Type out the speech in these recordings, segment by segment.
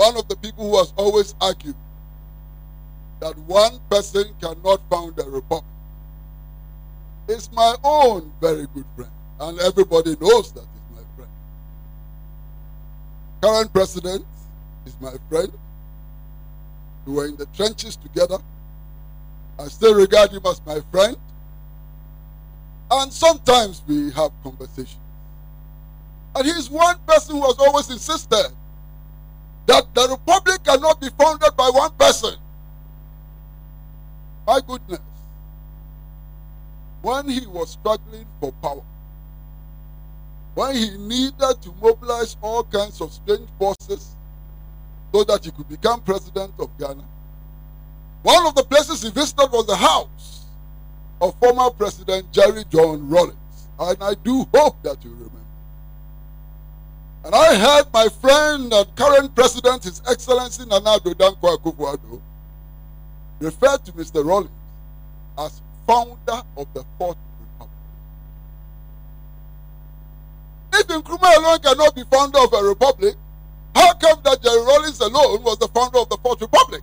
one of the people who has always argued that one person cannot found a republic is my own very good friend, and everybody knows that is my friend. Current president is my friend. We were in the trenches together. I still regard him as my friend. And sometimes we have conversations. And he's one person who has always insisted that the republic cannot be founded by one person. My goodness. When he was struggling for power, when he needed to mobilize all kinds of strange forces so that he could become president of Ghana, one of the places he visited was the house of former President Jerry John Rawlings. And I do hope that you remember. And I heard my friend and current president, His Excellency Nana Addo Danquah Akuffo Addo, refer to Mr. Rawlings as founder of the Fourth Republic. If Nkrumah alone cannot be founder of a republic, how come that Jerry Rawlings alone was the founder of the Fourth Republic?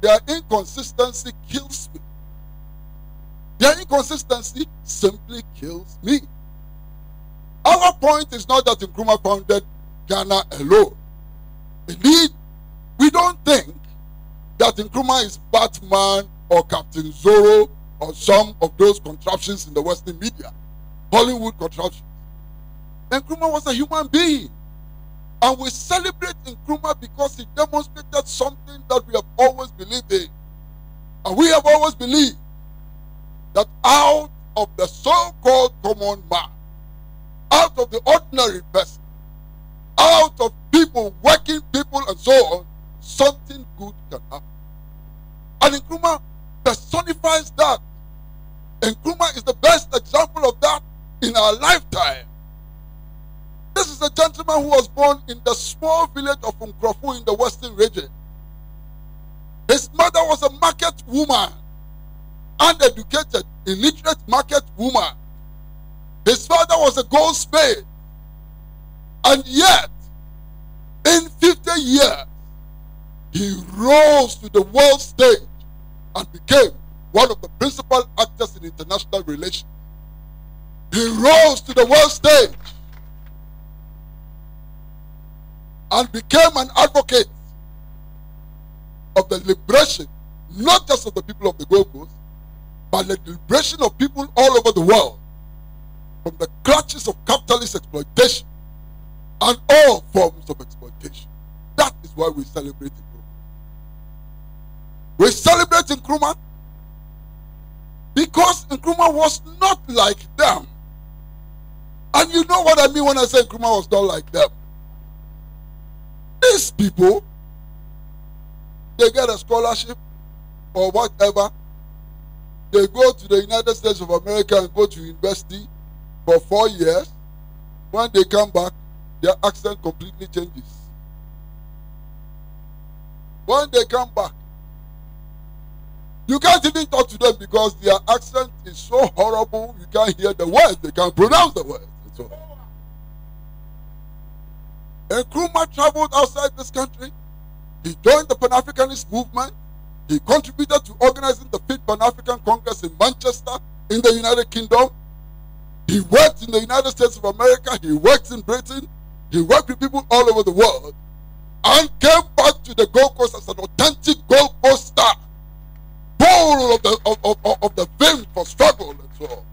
Their inconsistency kills me. Their inconsistency simply kills me. Our point is not that Nkrumah founded Ghana alone. Indeed, we don't think that Nkrumah is Batman or Captain Zorro or some of those contraptions in the Western media, Hollywood contraptions. Nkrumah was a human being. And we celebrate Nkrumah because he demonstrated something that we have always believed in. And we have always believed that out of the so-called common man, out of the ordinary person, out of people, working people and so on, something good can happen. And Nkrumah personifies that. Nkrumah is the best example of that in our lifetime. This is a gentleman who was born in the small village of Nkroful in the Western region. His mother was a market woman, uneducated, illiterate market woman. His father was a goldsmith, and yet, in 50 years, he rose to the world stage and became one of the principal actors in international relations. He rose to the world stage and became an advocate of the liberation, not just of the people of the Gold Coast, but the liberation of people all over the world from the clutches of capitalist exploitation and all forms of exploitation. That is why we celebrate Nkrumah. We celebrate Nkrumah because Nkrumah was not like them. And you know what I mean when I say Nkrumah was not like them. These people, they get a scholarship or whatever. They go to the United States of America and go to university for 4 years. When they come back, their accent completely changes. When they come back, you can't even talk to them because their accent is so horrible, you can't hear the words, they can't pronounce the words. And so Nkrumah traveled outside this country. He joined the Pan-Africanist movement. He contributed to organizing the 5th Pan-African Congress in Manchester in the United Kingdom. He worked in the United States of America, he worked in Britain, he worked with people all over the world, and came back to the Gold Coast as an authentic Gold Coast star, full of the vein for struggle and so on.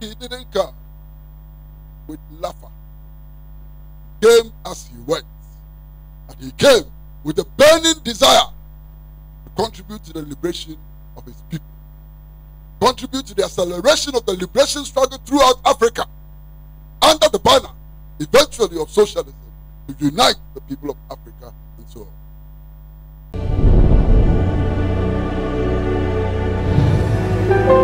He didn't come with laughter. He came as he went, and he came with a burning desire to contribute to the liberation of his people, contribute to the acceleration of the liberation struggle throughout Africa under the banner, eventually, of socialism, to unite the people of Africa and so on.